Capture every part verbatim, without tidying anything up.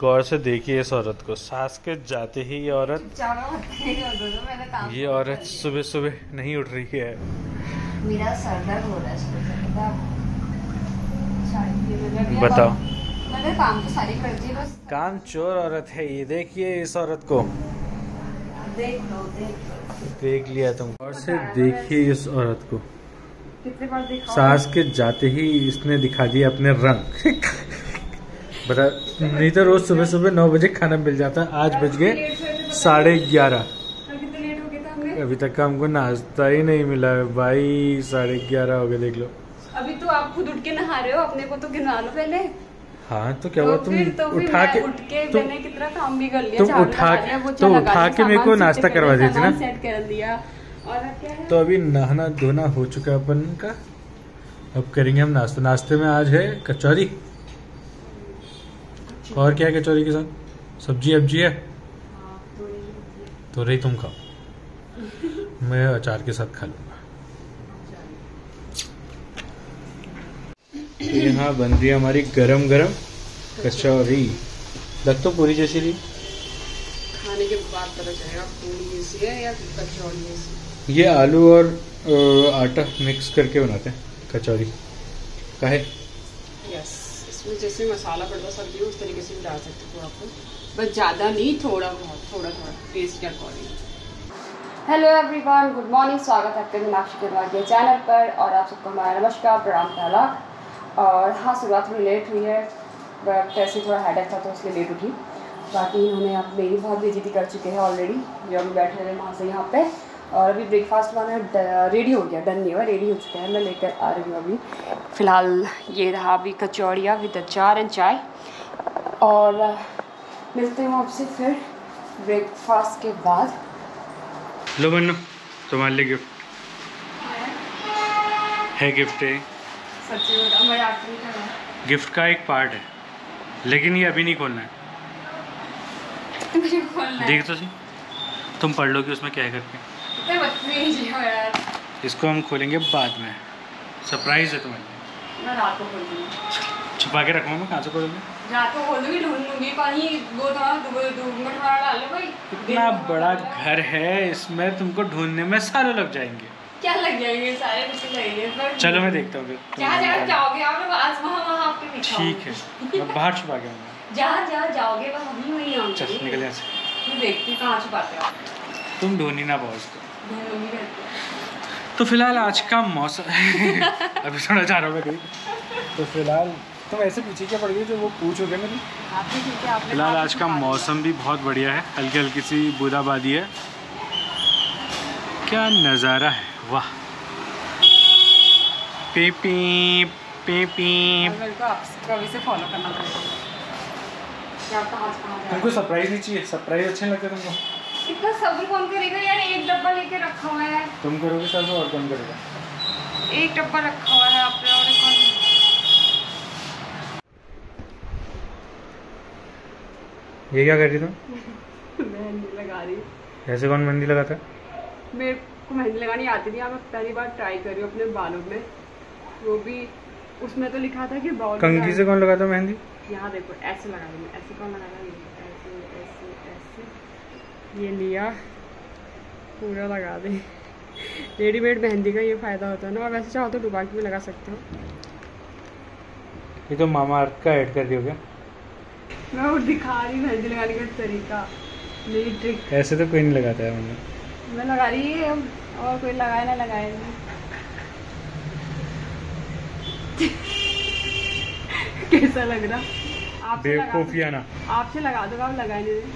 गौर से देखिए इस औरत को, सास के जाते ही ये औरत ये औरत सुबह सुबह नहीं उठ रही है। मेरा सर दर्द हो रहा है, बताओ। मैं काम तो सारी करती हूं, बस काम चोर औरत है ये। देखिए इस औरत को, देख लो देख लो देख लिया तुम। गौर से देखिए इस औरत को, कितने बार देखा, सास के जाते ही इसने दिखा दिया अपने रंग। बता, नहीं तो रोज सुबह सुबह नौ बजे खाना मिल जाता, आज बज गए साढ़े ग्यारह। अभी तक का हमको नाश्ता ही नहीं मिला है भाई, साढ़े ग्यारह हो गए। देख लो अभी तो आप खुद उठ के नहा रहे हो, अपने को तो गिना लो पहले। हाँ तो क्या हुआ, तुम उठा के, उठ के मैंने कितना काम भी कर लिया, तुम उठा के उठा के मेरे को नाश्ता करवा देती ना, सेट कर दिया। और तो अभी नहाना धोना हो चुका अपन का, अब करेंगे हम नाश्ता। नाश्ते में आज है कचौरी, और क्या है कचौरी के साथ, सब्जी अब्जी है तो रही तुम खाओ, मैं अचार के साथ खा लूंगा। यहाँ बन रही है हमारी गरम गरम कचौरी, लग तो पूरी जैसी रही, खाने के बाद पता चलेगा पूरी जैसी है या कचौरी जैसी। ये आलू और आटा मिक्स करके बनाते हैं कचौरी काहे, जैसे मसाला पड़ता सब्जी उस तरीके से भी डाल सकते हो आपको, बस ज्यादा नहीं, थोड़ा बहुत थोड़ा थोड़ा टेस्ट के according. Hello everyone, good morning, स्वागत है आपके मीनाक्षी कनवाल के चैनल पर, और आप सबको हमारा नमस्कार, प्रणाम तालाक। और हाँ सुबह थोड़ी लेट हुई है, बट ऐसे थोड़ा हेडेक था तो उसलिए लेट उठी। बाकी इन्होंने आप मेरी बहुत बेइज्जती कर चुके हैं ऑलरेडी, जो अभी बैठे हुए वहाँ से यहाँ पे। और अभी ब्रेकफास्ट हमारा रेडी हो गया, डन नहीं हुआ, रेडी हो चुका है, मैं लेकर आ रही हूँ अभी। फ़िलहाल ये रहा अभी कचौड़िया विद अचार एंड चाय, और मिलते हैं आपसे फिर ब्रेकफास्ट के बाद। लो बन्ना तुम्हारे लिए गिफ्ट है, गिफ्ट है, सच्ची बताओ मैं याद नहीं कर रहा, गिफ्ट का एक पार्ट है, लेकिन ये अभी नहीं खोलना है, मुझे खोलना है। देख तो सी, तुम पढ़ लो कि उसमें क्या करके, इसको हम खोलेंगे बाद में, सरप्राइज है तुम्हारे लिए। मैं रात को खोल दूंगी, छुपा के रखूंगा, मैं कहाँ से खोलूंगी, रात को खोल दूंगी, ढूंढ लूंगी कहीं, वो था ढूंढ मत मारा डाल भाई। इतना बड़ा घर है, इसमें तुमको ढूंढने में सारे लग जाएंगे, क्या लग जाएंगे, सारे कुछ लगेंगे। चलो मैं देखता हूँ क्या जगह जाओगे आप, आज वहाँ वहाँ आपके पीछे, ठीक है मैं बाहर छुपा के आऊँगा, जहाँ जहाँ जाओगे वहाँ भी वहीं आऊँगा। चल निकल यहाँ से, मैं देखती हूँ कहाँ छुपाते हो, तुम ढूंढी ना बहुत। तो फिलहाल आज का मौसम अभी थोड़ा जा रहा हूँ मैं कहीं, तो फिलहाल तुम ऐसे पीछे क्या पड़ गई जो वो पूछोगे मेरी। फिलहाल आज का मौसम भी बहुत बढ़िया है, हल्की हल्की सी बूंदाबांदी है, क्या नज़ारा है, वाह। पे पे पे पे तुमको सरप्राइज नहीं चाहिए, सरप्राइज अच्छे लगते तुमको, इतना सब्र कौन करेगा यार, एक डब्बा लेके रखा हुआ है, तुम करोगे सब्र और कौन करेगा, एक डब्बा रखा हुआ है आपने और कौन। ये क्या कर रही तुम, मेहंदी लगा रही हूँ। ऐसे कौन मेहंदी लगाता है, मेरे को मेहंदी लगानी आती नहीं, मैं पहली बार ट्राई कर रही हूँ अपने बालों में, वो भी उसमें तो लिखा था कि बाल कंघी से कौन लगाता है मेहंदी, यहाँ देखो ऐसे लगा रही हूँ, ऐसे कौन लगाता, ये लिया पूरा लगा दे। रेडीमेड मेहंदी का ये फ़ायदा होता है ना, और वैसे चाहो तो डुबा के भी लगा सकते हो। ये तो मामा अर्थ का ऐड कर दिया, मैं वो दिखा रही मेहंदी लगाने का तरीका, मेरी ट्रिक। ऐसे तो कोई नहीं लगाता है, मैंने मैं लगा रही है, और कोई लगाए ना लगाए ना। कैसा लग रहा, आप बेवकूफिया ना, आपसे लगा दो, आप लगाए नहीं,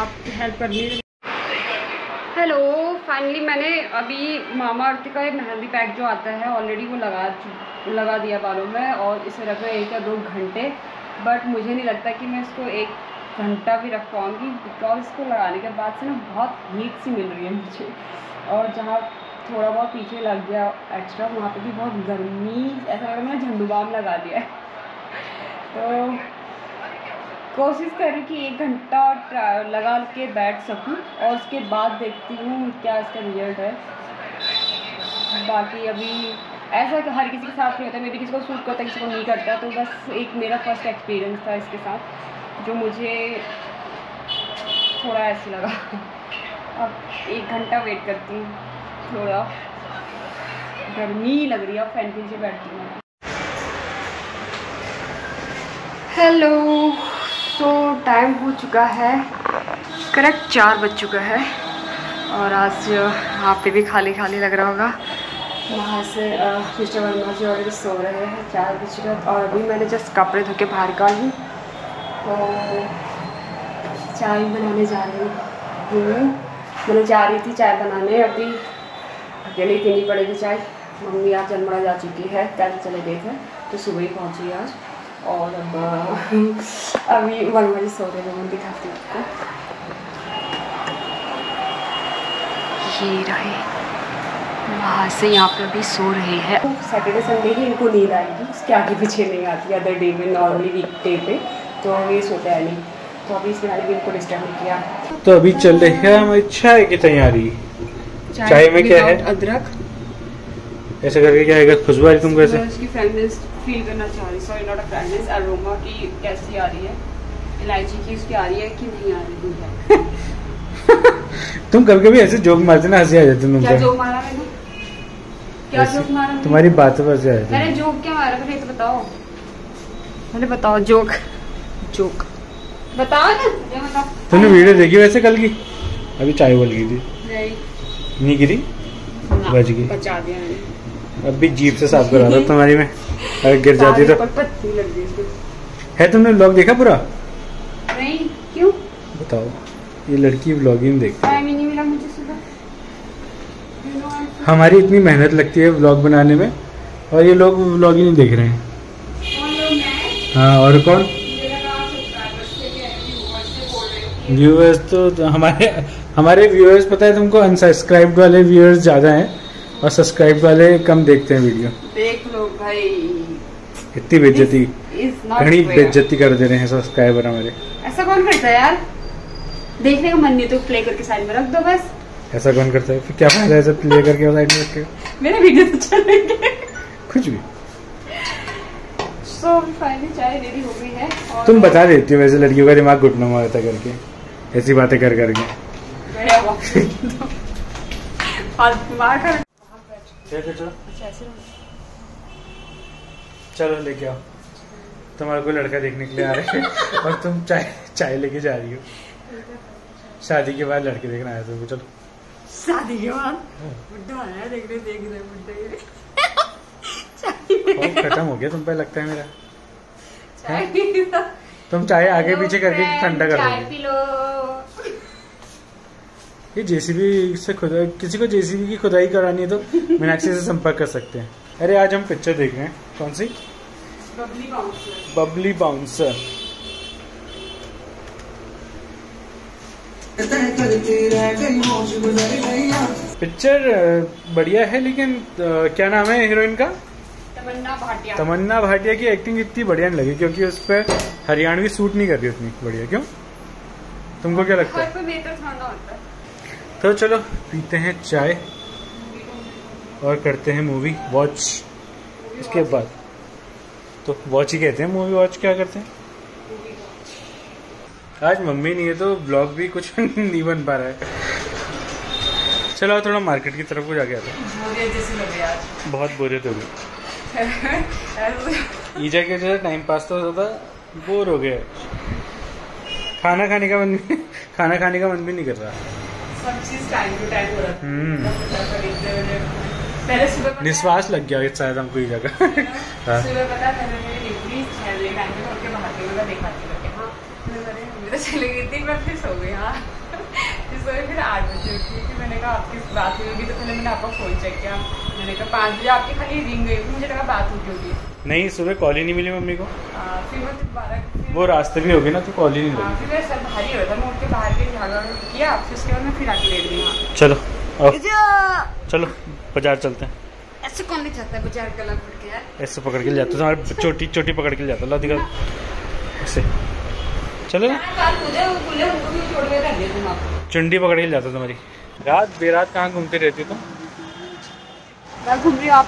आप हेल्प करनी। हेलो, फाइनली मैंने अभी मामा अर्थ का एक मेहंदी पैक जो आता है ऑलरेडी वो लगा लगा दिया बालों में, और इसे रखा एक या दो घंटे, बट मुझे नहीं लगता कि मैं इसको एक घंटा भी रख पाऊँगी, बिकॉज इसको लगाने के बाद से ना बहुत हीट सी मिल रही है मुझे, और जहाँ थोड़ा बहुत पीछे लग गया एक्स्ट्रा वहाँ पे भी बहुत गर्मी, ऐसा लग रहा मैंने झंडू बाम लगा दिया है। तो कोशिश कर रही कि एक घंटा लगा के बैठ सकूं, और उसके बाद देखती हूँ क्या इसका रिजल्ट है। बाकी अभी ऐसा कि हर किसी के साथ नहीं होता, मेरे किसी को सूट करता किसी को नहीं करता। तो बस एक मेरा फर्स्ट एक्सपीरियंस था इसके साथ जो मुझे थोड़ा ऐसे लगा। अब एक घंटा वेट करती हूँ, थोड़ा गर्मी लग रही है, अब फैन के नीचे बैठती हूँ। हेलो, तो टाइम हो चुका है करेक्ट चार बज चुका है और आज आप पे भी खाली खाली लग रहा होगा। वहाँ से मिस्टर वर्मा जी ऑलरेडी सो रहे हैं चार बजे तक और अभी मैंने जस्ट कपड़े धो के बाहर का ही और चाय बनाने जा रही हूँ। मैंने जा रही थी चाय बनाने, अभी अकेले पीनी पड़ेगी चाय। मम्मी आज जलमड़ा जा चुकी है, पैदल चले गए थे तो सुबह ही पहुँची आज। और अब अभी वर्मा जी सो रहे हैं, मैं दिखाती हूँ आपको। ये रहे वहाँ से यहाँ पे अभी सो रहे हैं। सैटरडे संडे ही इनको नींद आएगी, उसके आगे पीछे नहीं आती अदर डे में, नॉर्मली वीक डे पे तो ये सोते हैं नहीं, तो अभी इसलिए मैंने भी इनको डिस्टर्ब नहीं किया। तो अभी चल रही है हमारी चाय की तैयारी। चाय, चाय में क्या है? अदरक ऐसे करके क्या है, खुशबू आ रही तुमको ऐसे? उसकी फ्रेगनेंस फील करना चाह रही, sorry not a fragrance, aroma की कैसी आ रही है, इलायची की उसकी आ रही है कि नहीं आ रही है। तुम कभी कभी ऐसे जोक मारते ना, हंसी आ जाती है। क्या जोक मारा? तुम्हारी बातों पर से आया। मैंने जोक क्या मारा था ये तो बताओ। मैंने बताओ जोक जोक बताओ ना, ये बताओ। तुमने वीडियो देखी वैसे कल की? अभी चाय बोल गई थी नहीं नहीं गिरी बच गई, बचा दिया मैंने। अभी जीप से साफ करा था तुम्हारी में, अगर गिर जाती तो पत्ती लग गई है। तुमने व्लॉग देखा पूरा? नहीं, क्यों बताओ? ये लड़की व्लॉगिंग देखती है, हमारी इतनी मेहनत लगती है व्लॉग बनाने में और ये लोग व्लॉग ही नहीं देख रहे हैं। हाँ और कौन व्यूअर्स? तो हमारे हमारे व्यूअर्स पता है तुमको, अनसब्सक्राइब्ड वाले व्यूअर्स ज़्यादा हैं और सब्सक्राइब वाले कम देखते हैं वीडियो। देख लो भाई इतनी बेइज्जती, घनी बेइज्जती कर दे रहे हैं सब्सक्राइबर हमारे। ऐसा कौन करता है यार, देखने का मन नहीं तो प्ले करके साइड में रख दो बस। ऐसा कौन करता है? फिर क्या फायदा है सब प्ले करके साइड में रख के? मेरे वीडियो तो चलेंगे कुछ भी। सो फाइनली चाय रेडी हो गई है और तुम बता देती हो वैसे लड़कियों का दिमाग घुटनों में होता करके, ऐसी बातें कर करके मार कर। चलो लेके आओ, तुम्हारे को लड़का देखने के लिए आ रहे हैं और तुम चाय चाय लेके जा रही हो। शादी के बाद लड़के देखना आया तुमको? चलो शादी के बाद बुड्ढा आया देख रहे देख रहे बुड्ढे खत्म हो गया तुम पे लगता है मेरा। चाय तुम चाय आगे पीछे करके ठंडा कर दोगे। ये जेसीबी से खुदाई, किसी को जेसीबी की खुदाई करानी है तो मीनाक्षी से संपर्क कर सकते हैं। अरे आज हम पिक्चर देख रहे हैं, कौन सी? Babli bouncer. Babli bouncer picture बढ़िया है लेकिन क्या नाम है हीरोइन का? तमन्ना भाटिया। तमन्ना भाटिया की एक्टिंग इतनी बढ़िया नहीं लगी क्योंकि उस पर हरियाणवी सूट नहीं कर रही उतनी बढ़िया। क्यों, तुमको क्या लगता है? होता। तो चलो पीते हैं चाय और करते हैं मूवी वॉच। उसके बाद तो वॉच ही कहते हैं, मूवी वॉच क्या करते हैं। आज मम्मी नहीं है तो ब्लॉग भी कुछ नहीं बन पा रहा है। चलो थोड़ा मार्केट की तरफ को जाके आता हूँ, बहुत बोरियत हो गई। ईजा के जैसे टाइम पास तो होता, बोर हो गया, खाना खाने का मन भी खाना खाने का मन भी नहीं कर रहा। सब चीज टाइम टू टाइम हो रहा है। निश्वास लग गया शायद हमको ईजा का। चली गई थी मैं, फिर सो गई। हाँ फिर आठ बजे उठी थी, मैंने कहा आपकी बात हुई होगी तो पहले मैंने आपका फोन चेक किया, मैंने कहा पाँच बजे आपकी खाली रिंग गई, मुझे लगा बात हुई होगी। नहीं, सुबह कॉल ही नहीं मिली मम्मी को। आ, फिर मैं दोबारा वो रास्ते भी हो गए ना तो कॉल ही नहीं मिली। फिर मैं सर भारी हो रहा था, मैं उठ के बाहर के झागा किया, फिर उसके बाद मैं फिर आके लेट गई। हाँ चलो चलो बाजार चलते हैं। ऐसे कौन नहीं जाता है बाजार का, लग पड़ गया ऐसे पकड़ के जाता तुम्हारे, छोटी छोटी पकड़ के जाता ला दिखा ऐसे। चलो चुंडी पकड़ के जाता तुम्हारी, रात बेरात कहाँ घूमते रहती तुम? घूम रही आप?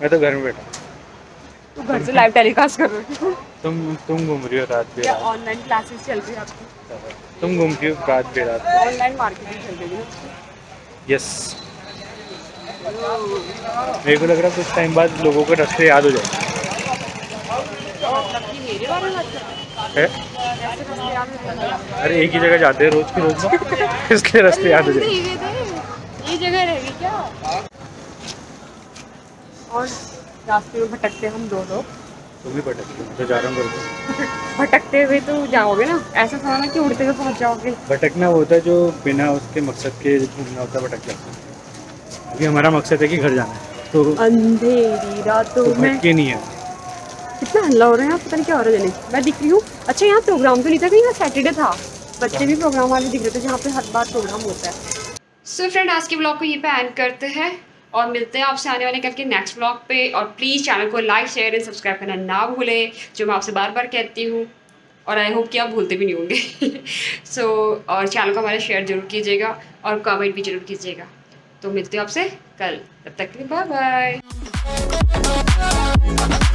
मैं तो घर में बैठा हूँ। घर से लाइव टेलीकास्ट कर रही हो तुम तुम घूम रही हो रात पे, ऑनलाइन क्लासेस चल रही है आपकी, तुम घूम रही हो रात पे रात, ऑनलाइन मार्केटिंग चल रही है। यस, मेरे को लग रहा है कुछ टाइम बाद लोगों को रास्ते याद हो जाएंगे। अरे एक ही जगह जाते हैं रोज के रोज ना, इसलिए रास्ते याद हो जाएंगे। ये जगह रहेगी क्या? और रास्ते में भटकते हम दो लोग। तुम भी भटकते हो तो जा रहा हूँ भटकते हुए तो जाओगे ना, ऐसा समझना कि उड़ते हुए पहुँच जाओगे। भटकना होता है जो बिना उसके मकसद के घूमना होता है, भटक जाता है। अभी हमारा मकसद है कि घर जाना है तो अंधेरी रातों तो में नहीं है। कितना हल्ला हो रहा है, पता नहीं क्या हो रहा है। जने मैं दिख रही हूँ। अच्छा, यहाँ प्रोग्राम तो नहीं था, कहीं सैटरडे था, बच्चे भी प्रोग्राम वाले दिख रहे थे जहाँ पे हर बार प्रोग्राम होता है। सो so, फ्रेंड, आज के ब्लॉग को ये पे एंड करते हैं और मिलते हैं आपसे आने वाले कल के नेक्स्ट ब्लॉग पे। और प्लीज़ चैनल को लाइक शेयर एंड सब्सक्राइब करना ना भूलें, जो मैं आपसे बार बार कहती हूँ, और आई होप कि आप भूलते भी नहीं होंगे। सो so, और चैनल को हमारा शेयर जरूर कीजिएगा और कमेंट भी जरूर कीजिएगा। तो मिलते हैं आपसे कल, तब तक के लिए बाय बाय।